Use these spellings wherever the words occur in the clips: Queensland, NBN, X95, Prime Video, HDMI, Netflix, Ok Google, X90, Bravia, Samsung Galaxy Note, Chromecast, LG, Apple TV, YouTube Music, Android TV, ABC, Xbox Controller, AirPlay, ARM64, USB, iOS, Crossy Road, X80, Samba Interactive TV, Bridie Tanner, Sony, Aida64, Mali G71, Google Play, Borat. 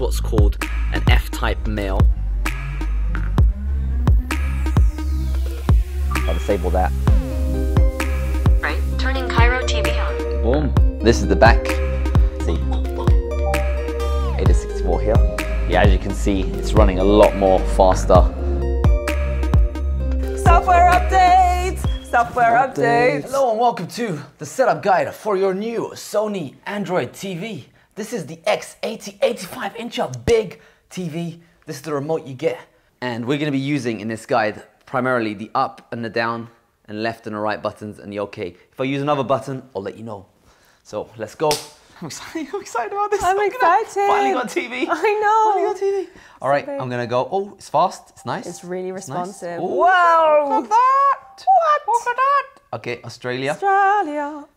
is what's called an F-type male. I'll disable that. Right, turning Cairo TV on. Boom. This is the back. See, Aida64 here. Yeah, as you can see, it's running a lot more faster. Software updates! Software updates! Hello and welcome to the setup guide for your new Sony Android TV. This is the X80 85-inch big TV. This is the remote you get. And we're going to be using in this guide primarily the up and the down and left and the right buttons and the OK. If I use another button, I'll let you know. So let's go. I'm excited about this. I'm excited. Finally got TV. I know. Finally got TV. All right, I'm going to go. Oh, it's fast. It's nice. It's really responsive. Nice. Wow. Look at that. What? Look at that. Okay, Australia. Australia.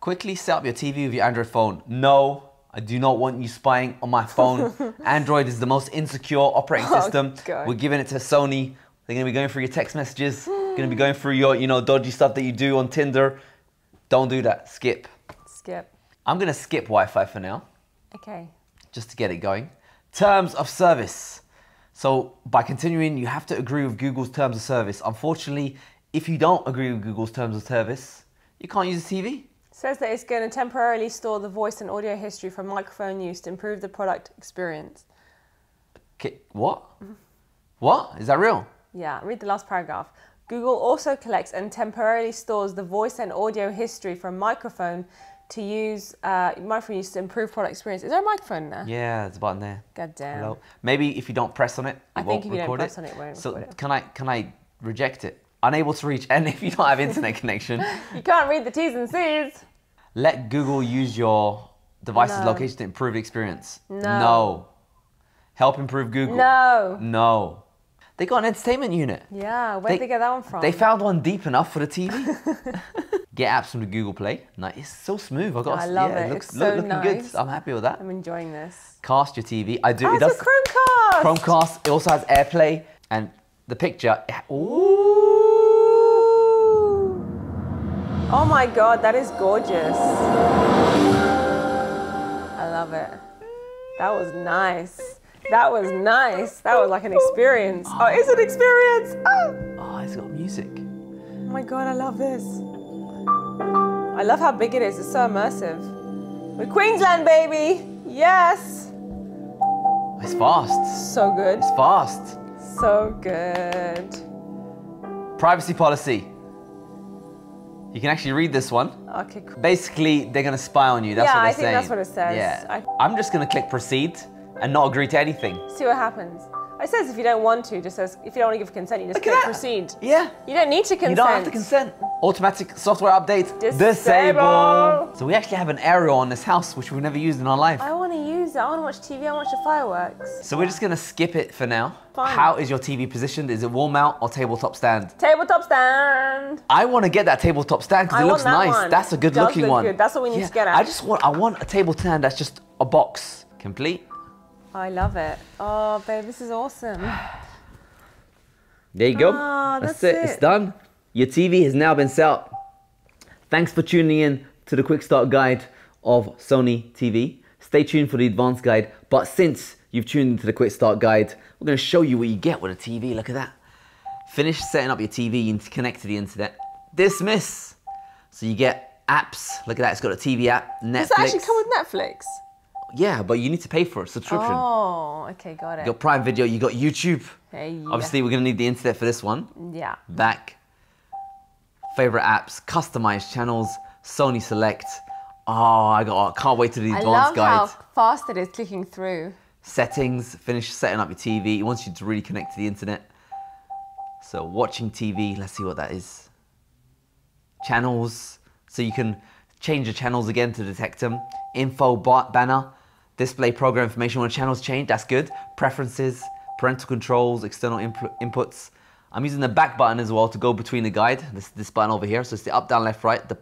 Quickly set up your TV with your Android phone. No, I do not want you spying on my phone. Android is the most insecure operating system. God. We're giving it to Sony. They're going to be going through your text messages. Going to be going through your, you know, dodgy stuff that you do on Tinder. Don't do that. Skip. Skip. I'm going to skip Wi-Fi for now. Okay. Just to get it going. Terms of service. So by continuing, you have to agree with Google's terms of service. Unfortunately, if you don't agree with Google's terms of service, you can't use the TV. It says that it's going to temporarily store the voice and audio history from microphone use to improve the product experience. Okay, what? What? Is that real? Yeah, read the last paragraph. Google also collects and temporarily stores the voice and audio history from microphone use to improve product experience. Is there a microphone there? Yeah, there's a button there. God damn. Hello. Maybe if you don't press on it, I think if you don't press on it, it won't record it. Can I reject it? Unable to reach, and if you don't have internet connection. You can't read the T's and C's. Let Google use your device's location to improve experience. No. Help improve Google. No. They got an entertainment unit. Yeah, where'd they get that one from? They found one deep enough for the TV. Get apps from the Google Play. Nice. It's so smooth. I love it. It looks so nice. Good. I'm happy with that. I'm enjoying this. Cast your TV. I do. Oh, it does. It's a Chromecast. It also has AirPlay and the picture. Ooh. Oh my God, that is gorgeous. I love it. That was nice. That was nice. That was like an experience. Oh, it's an experience. Oh. Oh, it's got music. Oh my God, I love this. I love how big it is. It's so immersive. We're Queensland, baby. Yes. It's fast. So good. It's fast. So good. Privacy policy. You can actually read this one. Okay, cool. Basically, they're going to spy on you. That's what they're saying. Yeah, I think that's what it says. Yeah. I'm just going to click proceed and not agree to anything. See what happens. It says if you don't want to, just says if you don't want to give consent, you just click proceed. Yeah. You don't need to consent. You don't have to consent. Automatic software updates. Disable. So we actually have an aerial on this house, which we've never used in our life. I want to use it. I want to watch TV. I want to watch the fireworks. So we're just going to skip it for now. Fine. How is your TV positioned? Is it wall mount or tabletop stand? Tabletop stand. I want to get that tabletop stand because it looks nice. That's a good looking one. Good. That's what we need to get at. I want a table stand that's just a box. Complete. I love it. Oh, babe, this is awesome. There you go. That's it. It's done. Your TV has now been set up. Thanks for tuning in to the quick start guide of Sony TV. Stay tuned for the advanced guide. But since you've tuned into the quick start guide, we're going to show you what you get with a TV. Look at that. Finish setting up your TV and connect to the internet. Dismiss. So you get apps. Look at that. It's got a TV app. Netflix. Does that actually come with Netflix? Yeah, but you need to pay for a subscription. Oh, okay, got it. You got Prime Video, you got YouTube. Hey, obviously, we're going to need the internet for this one. Yeah. Back. Favorite apps, customized channels, Sony Select. Oh, I can't wait to do the advanced guides. I love how fast it is clicking through. Settings, finish setting up your TV. It wants you to really connect to the internet. So watching TV, let's see what that is. Channels, so you can change the channels again to detect them. Info banner. Display program information when channels change, that's good. Preferences, parental controls, external inputs. I'm using the back button as well to go between the guide, this button over here. So it's the up, down, left, right, the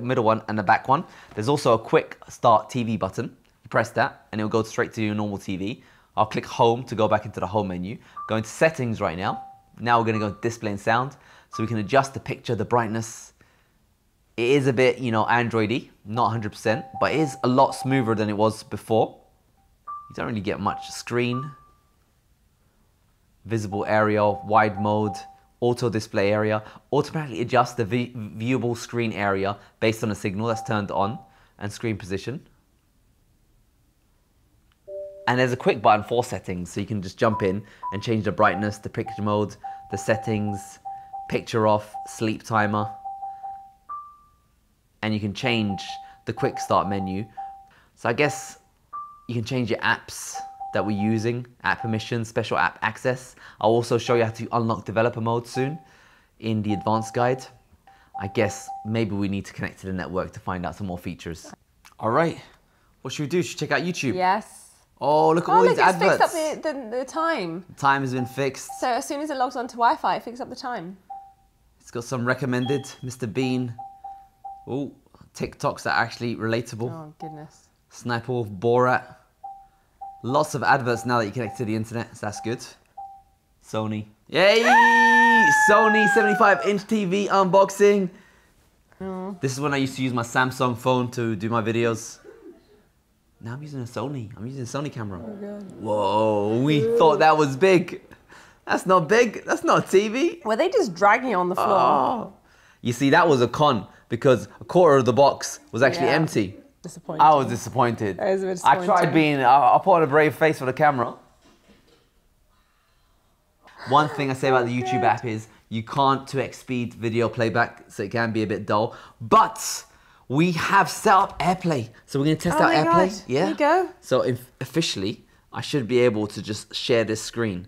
middle one and the back one. There's also a quick start TV button. You press that and it'll go straight to your normal TV. I'll click home to go back into the home menu. Go into settings right now. Now we're gonna go display and sound. So we can adjust the picture, the brightness. It is a bit, you know, Android-y, not 100%, but it is a lot smoother than it was before. You don't really get much screen, visible area, wide mode, auto display area. Automatically adjust the viewable screen area based on a signal that's turned on, and screen position. And there's a quick button for settings, so you can just jump in and change the brightness, the picture mode, the settings, picture off, sleep timer. And you can change the quick start menu. So I guess you can change your apps that we're using, app permissions, special app access. I'll also show you how to unlock developer mode soon in the advanced guide. I guess maybe we need to connect to the network to find out some more features. All right, what should we do? Should we check out YouTube? Yes. Oh, look at all these adverts. It's fixed up the time. The time has been fixed. So as soon as it logs onto Wi-Fi, it fixes up the time. It's got some recommended, Mr. Bean. Oh, TikToks that are actually relatable. Oh, goodness. Sniper Wolf, Borat. Lots of adverts now that you connect to the internet, so that's good. Sony. Yay! Sony 75-inch TV unboxing. Mm. This is when I used to use my Samsung phone to do my videos. Now I'm using a Sony. I'm using a Sony camera. Oh, God. Whoa, we thought that was big. That's not big. That's not a TV. Were they just dragging it on the floor? Oh. You see, that was a con because a quarter of the box was actually empty. Disappointed. I was disappointed. That was a bit disappointing. I tried being, I put on a brave face for the camera. One thing I say about the YouTube app is you can't 2x speed video playback, so it can be a bit dull. But we have set up AirPlay. So we're going to test out AirPlay. God. Yeah. There you go. So officially, I should be able to just share this screen.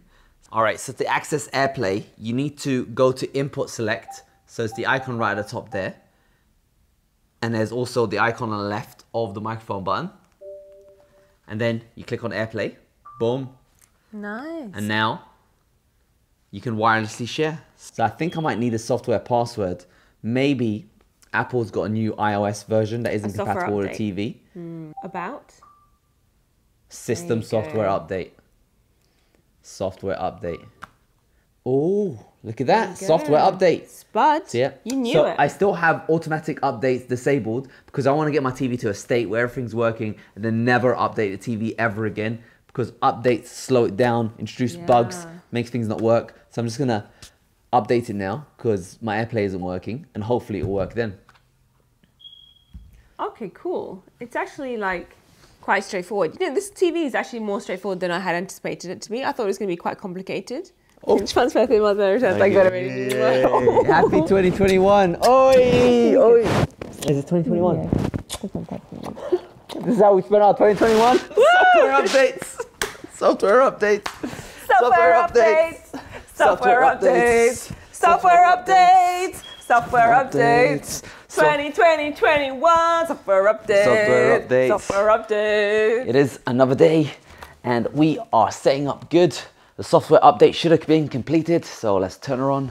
All right, so to access AirPlay, you need to go to Input Select. So it's the icon right at the top there. And there's also the icon on the left of the microphone button. And then you click on AirPlay. Boom. Nice. And now you can wirelessly share. So I think I might need a software password. Maybe Apple's got a new iOS version that isn't compatible with a TV. Mm. About? System software update. Software update. Oh, look at that. Software update. Spuds, yeah. You knew it. So I still have automatic updates disabled because I want to get my TV to a state where everything's working and then never update the TV ever again because updates slow it down, introduce bugs, makes things not work. So I'm just going to update it now because my AirPlay isn't working and hopefully it'll work then. Okay, cool. It's actually like quite straightforward. You know, this TV is actually more straightforward than I had anticipated it to be. I thought it was going to be quite complicated. Oh. Transfer through mother returns like better ready. Happy 2021. Oi! Oi! Is it 2021? Yeah. This is how we spent our 2021? Software updates! Software updates! Software updates! Software updates! Software updates! Software updates! 2020-21 software updates! Software updates! Software updates! It is another day and we are setting up good. The software update should have been completed, so let's turn her on.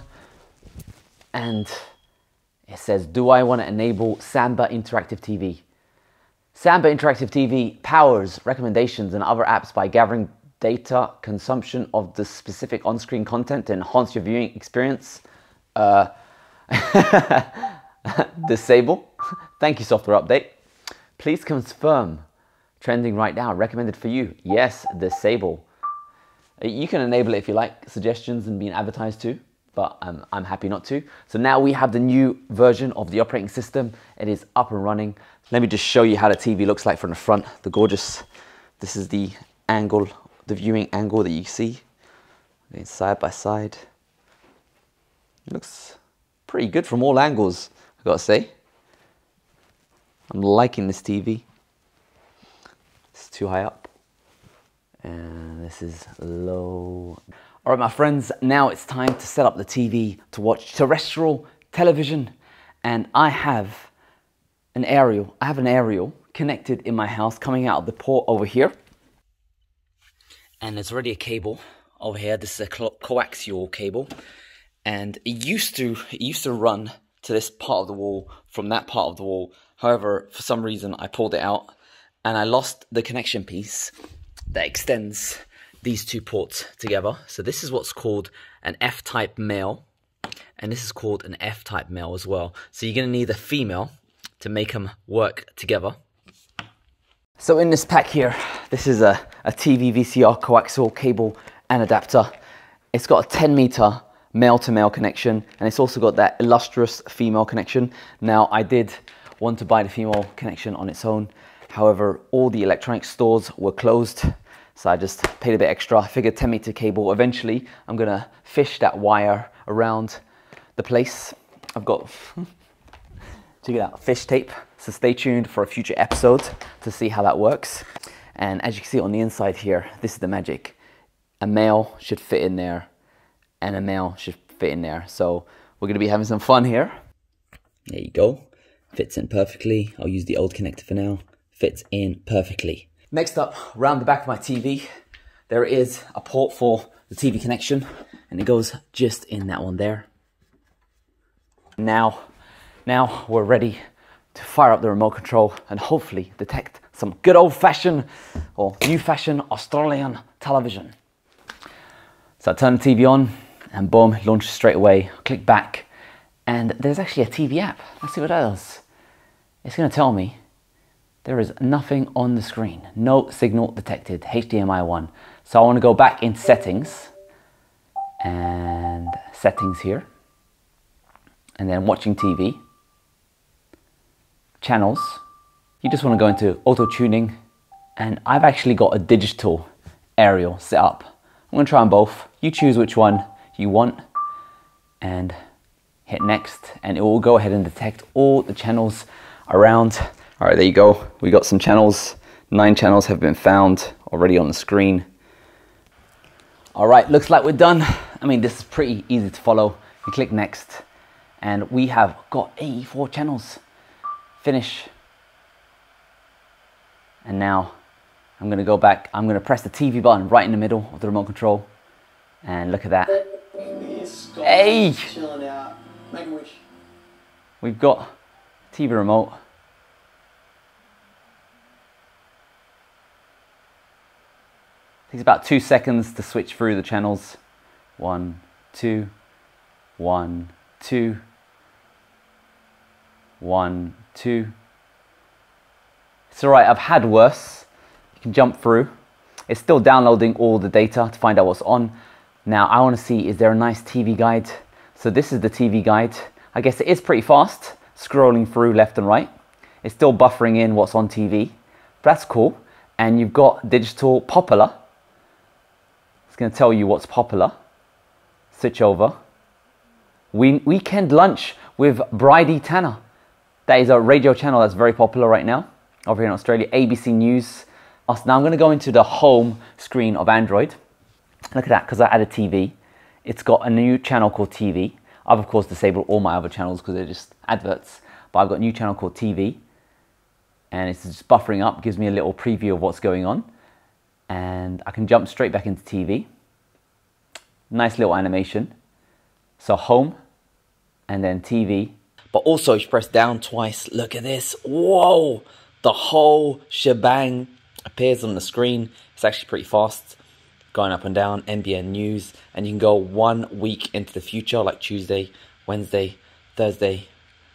And it says, do I want to enable Samba Interactive TV? Samba Interactive TV powers recommendations and other apps by gathering data consumption of the specific on-screen content to enhance your viewing experience. Disable. Thank you, software update. Please confirm. Trending right now, recommended for you. Yes, disable. You can enable it if you like, suggestions and being advertised to, but I'm happy not to. So now we have the new version of the operating system. It is up and running. Let me just show you how the TV looks like from the front. The gorgeous, this is the angle, the viewing angle that you see. It's side by side. It looks pretty good from all angles, I've got to say. I'm liking this TV. It's too high up. And this is low. All right, my friends, now it's time to set up the TV to watch terrestrial television. And I have an aerial. I have an aerial connected in my house coming out of the port over here. And there's already a cable over here. This is a coaxial cable. And it used to run to this part of the wall from that part of the wall. However, for some reason, I pulled it out and I lost the connection piece that extends these two ports together. So this is what's called an F-type male, and this is called an F-type male as well. So you're gonna need a female to make them work together. So in this pack here, This is a TV VCR coaxial cable and adapter. It's got a 10-meter male-to-male connection, and it's also got that illustrious female connection. Now, I did want to buy the female connection on its own. However, all the electronic stores were closed, so I just paid a bit extra. I figured 10-meter cable. Eventually, I'm gonna fish that wire around the place. I've got, check it out, fish tape. So stay tuned for a future episode to see how that works. And as you can see on the inside here, this is the magic. A male should fit in there, and a male should fit in there. So we're gonna be having some fun here. There you go, fits in perfectly. I'll use the old connector for now. Fits in perfectly. Next up, round the back of my TV, there is a port for the TV connection, and it goes just in that one there. Now we're ready to fire up the remote control and hopefully detect some good old-fashioned or new-fashioned Australian television. So I turn the TV on and boom, it launches straight away. I click back and there's actually a TV app. Let's see what that does. It's gonna tell me there is nothing on the screen. No signal detected, HDMI 1. So I wanna go back in settings and settings here. And then watching TV, channels. You just wanna go into auto tuning, and I've actually got a digital aerial set up. I'm gonna try on both. You choose which one you want and hit next, and it will go ahead and detect all the channels around. All right, there you go. We got some channels. 9 channels have been found already on the screen. All right, looks like we're done. I mean, this is pretty easy to follow. You click next and we have got 84 channels. Finish. And now I'm gonna go back. I'm gonna press the TV button right in the middle of the remote control. And look at that. Hey! Chilling out. Make a wish. We've got TV remote. Takes about 2 seconds to switch through the channels. 1, 2, 1, 2, 1, 2. It's all right, I've had worse. You can jump through. It's still downloading all the data to find out what's on. Now I wanna see, is there a nice TV guide? So this is the TV guide. I guess it is pretty fast, scrolling through left and right. It's still buffering in what's on TV. But that's cool. And you've got digital popular. It's gonna tell you what's popular. Switch over. Weekend lunch with Bridie Tanner. That is a radio channel that's very popular right now over here in Australia, ABC News. Now I'm gonna go into the home screen of Android. Look at that, because I added TV. It's got a new channel called TV. I've of course disabled all my other channels because they're just adverts, but I've got a new channel called TV and it's just buffering up, gives me a little preview of what's going on. And I can jump straight back into TV. Nice little animation. So home and then TV. But also if you press down twice, look at this, whoa! The whole shebang appears on the screen. It's actually pretty fast, going up and down, NBN News, and you can go 1 week into the future, like Tuesday, Wednesday, Thursday.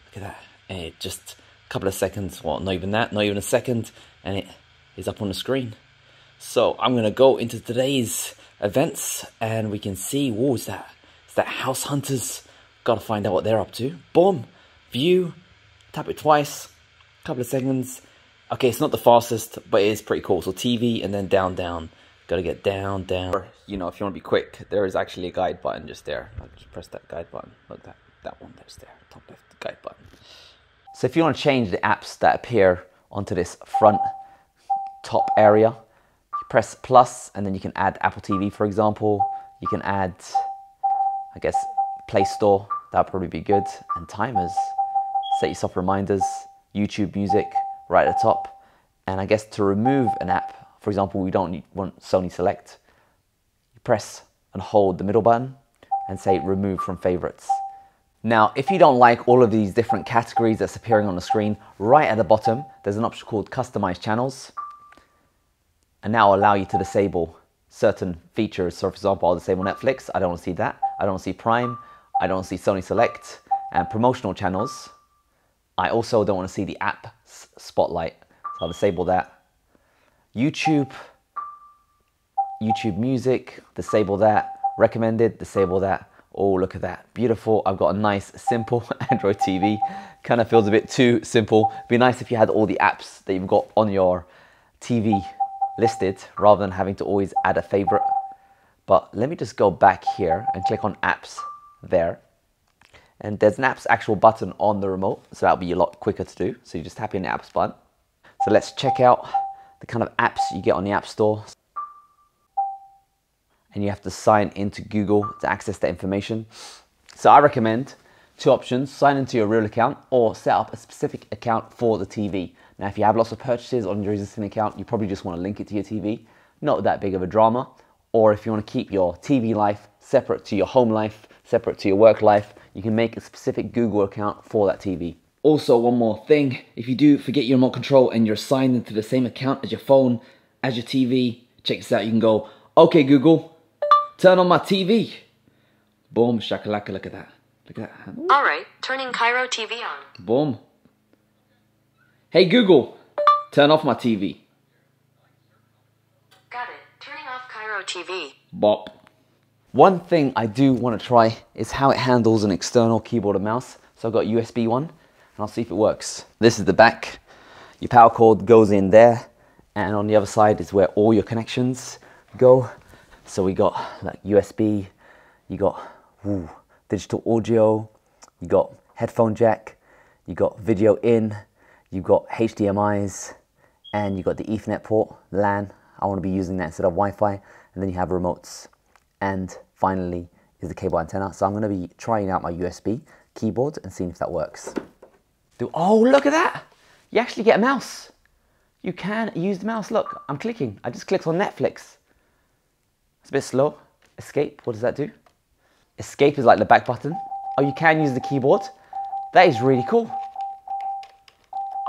Look at that, and it just a couple of seconds, well, not even that, not even a second, and it is up on the screen. So I'm gonna go into today's events, and we can see, whoa, is that? It's that House Hunters. Gotta find out what they're up to. Boom, view, tap it twice, couple of seconds. Okay, it's not the fastest, but it is pretty cool. So TV and then down, down. Gotta get down, down. You know, if you wanna be quick, there is actually a guide button just there. I'll just press that guide button. Look, that one that's there, top left, guide button. So if you wanna change the apps that appear onto this front top area, you press plus and then you can add Apple TV, for example. You can add, I guess, Play Store. That'd probably be good. And timers, set yourself reminders. YouTube Music right at the top. And I guess to remove an app, for example, we don't want Sony Select, you press and hold the middle button and say remove from favorites. Now, if you don't like all of these different categories that's appearing on the screen, right at the bottom, there's an option called Customize Channels. And now I'll allow you to disable certain features. So for example, I'll disable Netflix. I don't wanna see that. I don't wanna see Prime. I don't wanna see Sony Select and promotional channels. I also don't want to see the app spotlight, so I'll disable that. YouTube Music, disable that. Recommended, disable that. Oh, look at that, beautiful. I've got a nice, simple Android TV. Kind of feels a bit too simple. Be nice if you had all the apps that you've got on your TV listed, rather than having to always add a favorite. But let me just go back here and click on apps there. And there's an apps actual button on the remote, so that'll be a lot quicker to do. So you just tap in the apps button. So let's check out the kind of apps you get on the App Store. And you have to sign into Google to access that information. So I recommend two options: sign into your real account or set up a specific account for the TV. Now, if you have lots of purchases on your existing account, you probably just want to link it to your TV. Not that big of a drama. Or if you want to keep your TV life separate to your home life, separate to your work life, you can make a specific Google account for that TV. Also, one more thing, if you do forget your remote control and you're signed into the same account as your phone, as your TV, check this out, you can go, "Okay Google, turn on my TV." Boom, shakalaka, look at that. Look at that. Ooh. All right, turning Cairo TV on. Boom. "Hey Google, turn off my TV." Got it, turning off Cairo TV. Bop. One thing I do want to try is how it handles an external keyboard and mouse. So I've got a USB one, and I'll see if it works. This is the back. Your power cord goes in there, and on the other side is where all your connections go. So we got like USB, you got digital audio, you got headphone jack, you got video in, you got HDMIs, and you got the Ethernet port, LAN. I want to be using that instead of Wi-Fi, and then you have remotes. And finally is the cable antenna. So I'm going to be trying out my USB keyboard and seeing if that works. Oh, look at that. You actually get a mouse. You can use the mouse. Look, I'm clicking. I just clicked on Netflix. It's a bit slow. Escape, what does that do? Escape is like the back button. Oh, you can use the keyboard. That is really cool.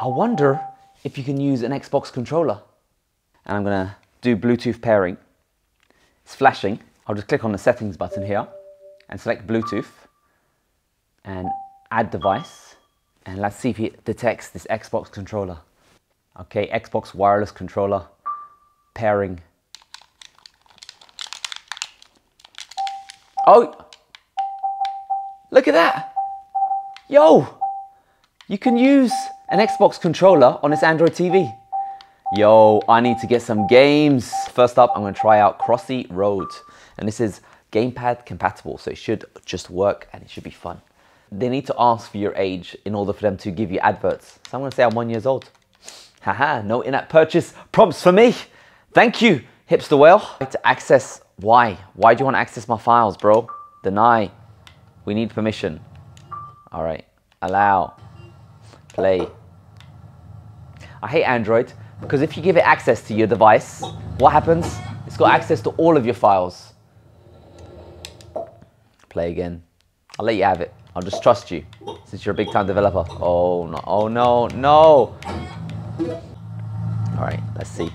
I wonder if you can use an Xbox controller. And I'm going to do Bluetooth pairing. It's flashing. I'll just click on the settings button here and select Bluetooth and add device. And let's see if it detects this Xbox controller. Okay, Xbox wireless controller pairing. Oh, look at that. Yo, you can use an Xbox controller on this Android TV. Yo, I need to get some games. First up, I'm gonna try out Crossy Road. And this is gamepad compatible, so it should just work and it should be fun. They need to ask for your age in order for them to give you adverts. So I'm gonna say I'm 1 year old. Haha, no in-app purchase prompts for me. Thank you, hipster whale. To access, why? Why do you wanna access my files, bro? Deny, we need permission. All right, allow, play. I hate Android because if you give it access to your device, what happens? It's got access to all of your files. Play again. I'll let you have it. I'll just trust you since you're a big time developer. Oh no, oh no, no. All right, let's see.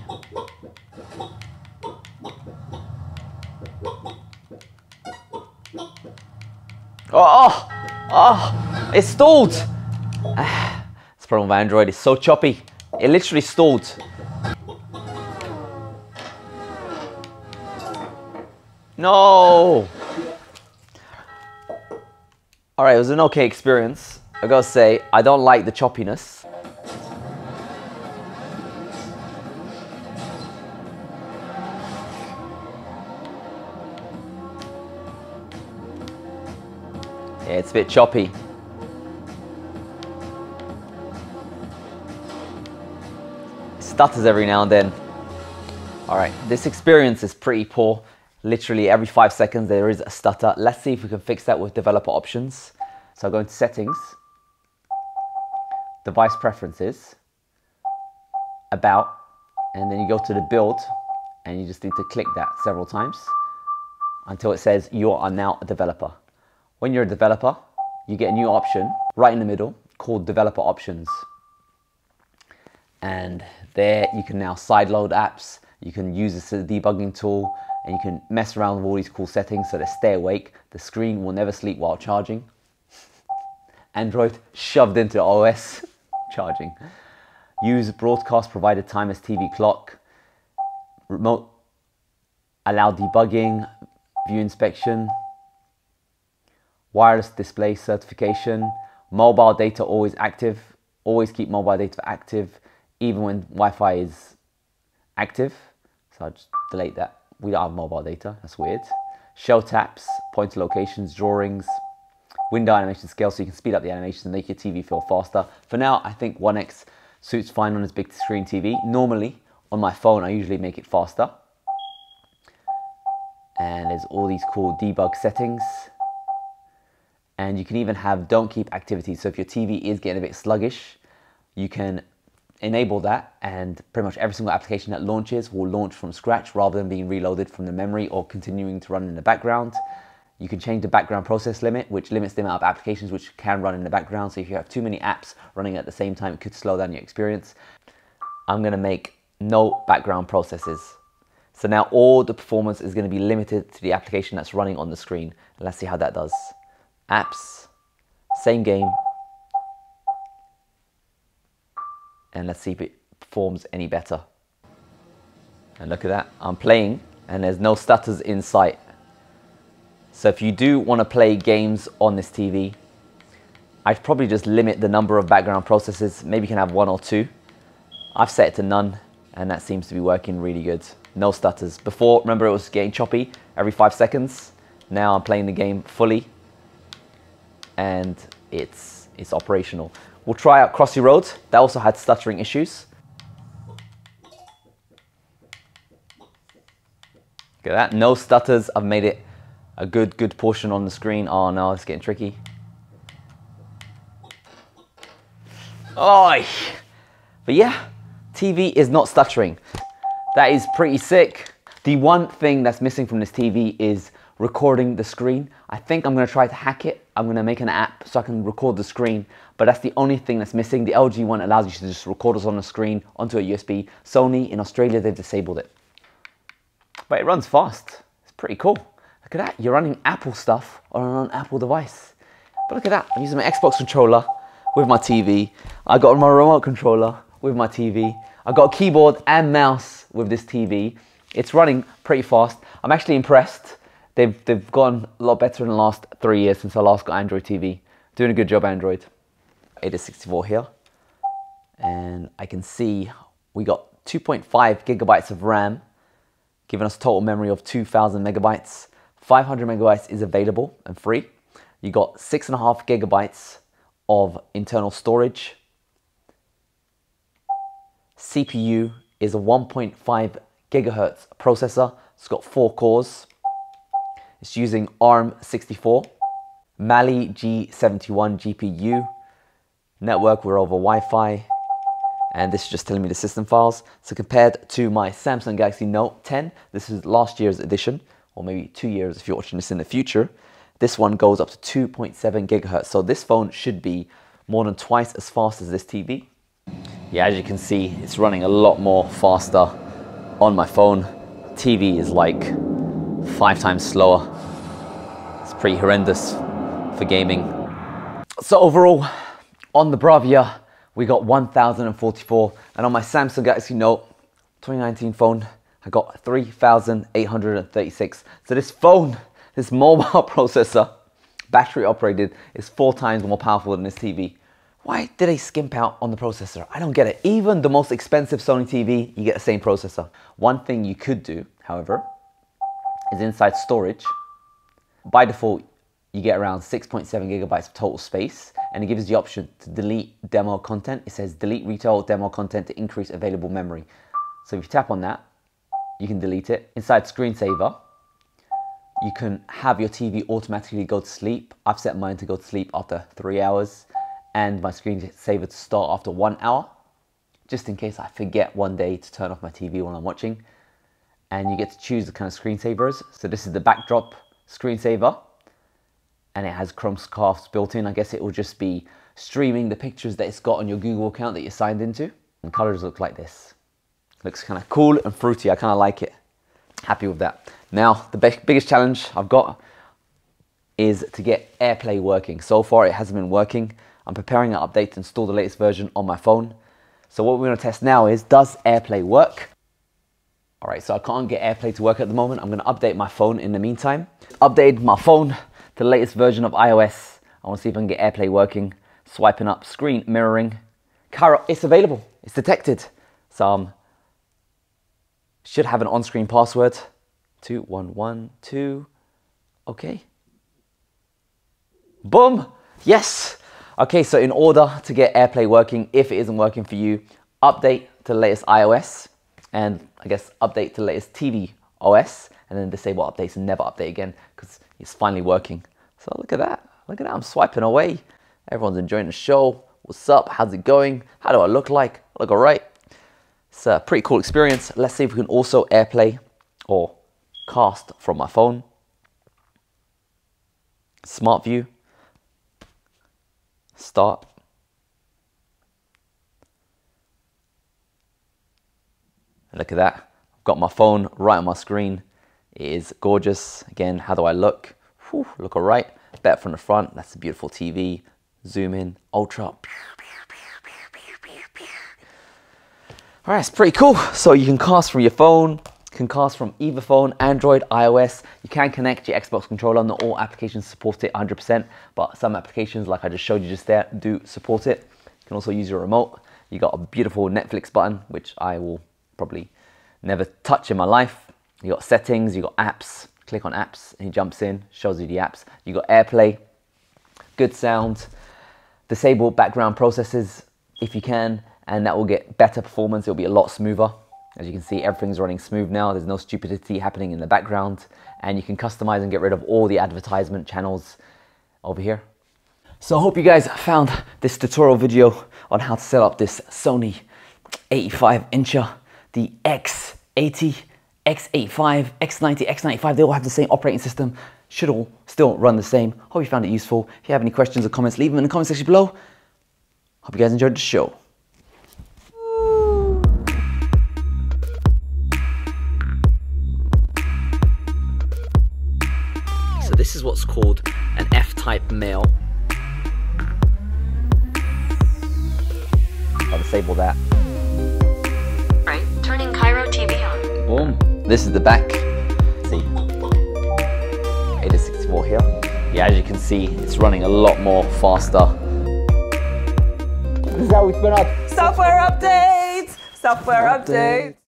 Oh, oh, it stalled. This problem with Android is so choppy. It literally stalled. No. All right, it was an okay experience. I gotta say, I don't like the choppiness. Yeah, it's a bit choppy. Stutters every now and then. All right, this experience is pretty poor. Literally every 5 seconds there is a stutter. Let's see if we can fix that with developer options. So I'll go into settings, device preferences, about, and then you go to the build and you just need to click that several times until it says you are now a developer. When you're a developer, you get a new option right in the middle called developer options. And there you can now sideload apps, you can use this as a debugging tool, and you can mess around with all these cool settings so they stay awake. The screen will never sleep while charging. Android shoved into OS charging. Use broadcast provided time as TV clock. remote allow debugging, view inspection, wireless display certification, mobile data always active, always keep mobile data active even when Wi-Fi is active. So I'll just delete that. We don't have mobile data, that's weird. Shell taps, pointer locations, drawings, window animation scale, so you can speed up the animations and make your TV feel faster. For now, I think 1X suits fine on this big screen TV. Normally, on my phone, I usually make it faster. And there's all these cool debug settings. And you can even have don't keep activities. So if your TV is getting a bit sluggish, you can enable that, and pretty much every single application that launches will launch from scratch rather than being reloaded from the memory or continuing to run in the background. You can change the background process limit, which limits the amount of applications which can run in the background. So if you have too many apps running at the same time, it could slow down your experience. I'm gonna make no background processes. So now all the performance is gonna be limited to the application that's running on the screen. Let's see how that does. Apps, same game. And let's see if it performs any better. And look at that, I'm playing and there's no stutters in sight. So if you do want to play games on this TV, I'd probably just limit the number of background processes. Maybe you can have one or two. I've set it to none and that seems to be working really good. No stutters. Before, remember, it was getting choppy every 5 seconds. Now I'm playing the game fully and it's operational. We'll try out Crossy Road. That also had stuttering issues. Look at that, no stutters. I've made it a good portion on the screen. Oh no, it's getting tricky. Oh, but yeah, TV is not stuttering. That is pretty sick. The one thing that's missing from this TV is recording the screen. I think I'm gonna try to hack it. I'm gonna make an app so I can record the screen, but that's the only thing that's missing. The LG one allows you to just record us on the screen onto a USB. Sony in Australia, they've disabled it. But it runs fast, it's pretty cool. Look at that, you're running Apple stuff on an Apple device. But look at that, I'm using my Xbox controller with my TV. I got my remote controller with my TV. I got a keyboard and mouse with this TV. It's running pretty fast. I'm actually impressed. They've gone a lot better in the last 3 years since I last got Android TV. Doing a good job, Android. Aida64 here. And I can see we got 2.5 gigabytes of RAM, giving us total memory of 2,000 megabytes. 500 megabytes is available and free. You got 6.5 gigabytes of internal storage. CPU is a 1.5 gigahertz processor. It's got 4 cores. It's using ARM64, Mali G71 GPU, network, we're over Wi-Fi, and this is just telling me the system files. So compared to my Samsung Galaxy Note 10, this is last year's edition, or maybe 2 years if you're watching this in the future, this one goes up to 2.7 gigahertz. So this phone should be more than twice as fast as this TV. Yeah, as you can see, it's running a lot more faster on my phone. TV is like 5 times slower. It's pretty horrendous for gaming. So overall, on the Bravia, we got 1,044, and on my Samsung Galaxy Note 2019 phone, I got 3,836. So this phone, this mobile processor, battery operated, is 4 times more powerful than this TV. Why did they skimp out on the processor? I don't get it. Even the most expensive Sony TV, you get the same processor. One thing you could do, however, is inside storage. By default, you get around 6.7 gigabytes of total space, and it gives you the option to delete demo content. It says delete retail demo content to increase available memory. So if you tap on that, you can delete it. Inside screensaver, you can have your TV automatically go to sleep. I've set mine to go to sleep after 3 hours, and my screensaver to start after 1 hour, just in case I forget one day to turn off my TV while I'm watching. And you get to choose the kind of screensavers. So this is the backdrop screensaver, and it has Chromecast built in. I guess it will just be streaming the pictures that it's got on your Google account that you're signed into. And colors look like this. Looks kind of cool and fruity. I kind of like it. Happy with that. Now, the biggest challenge I've got is to get AirPlay working. So far, it hasn't been working. I'm preparing an update to install the latest version on my phone. So what we're gonna test now is, does AirPlay work? All right, so I can't get AirPlay to work at the moment. I'm gonna update my phone in the meantime. Updated my phone to the latest version of iOS. I wanna see if I can get AirPlay working. Swiping up, screen mirroring. Carrot, it's available, it's detected. So should have an on-screen password. 2112, okay. Boom, yes. Okay, so in order to get AirPlay working, if it isn't working for you, update to the latest iOS. And I guess update to the latest TV OS, and then disable updates and never update again because it's finally working. So look at that. Look at that. I'm swiping away. Everyone's enjoying the show. What's up? How's it going? How do I look like? I look all right. It's a pretty cool experience. Let's see if we can also AirPlay or cast from my phone. Smart view. Start. Look at that. I've got my phone right on my screen. It is gorgeous. Again, how do I look? Whew, look all right. Better from the front. That's a beautiful TV. Zoom in. Ultra. All right, it's pretty cool. So you can cast from your phone. You can cast from either phone, Android, iOS. You can connect your Xbox controller. Not all applications support it 100%, but some applications, like I just showed you just there, do support it. You can also use your remote. You got a beautiful Netflix button, which I will probably never touch in my life. You got settings, you got apps, click on apps and he jumps in, shows you the apps. You got AirPlay, good sound, disable background processes if you can, and that will get better performance. It'll be a lot smoother. As you can see, everything's running smooth now. There's no stupidity happening in the background, and you can customize and get rid of all the advertisement channels over here. So I hope you guys found this tutorial video on how to set up this Sony 85-incher. The X80, X85, X90, X95, they all have the same operating system, should all still run the same. Hope you found it useful. If you have any questions or comments, leave them in the comment section below. Hope you guys enjoyed the show. So this is what's called an F-type male. I'll disable that. Right, turning Cairo TV on. Boom. This is the back. See, Aida64 here. Yeah, as you can see, it's running a lot more faster. This is how we spin up. Software updates.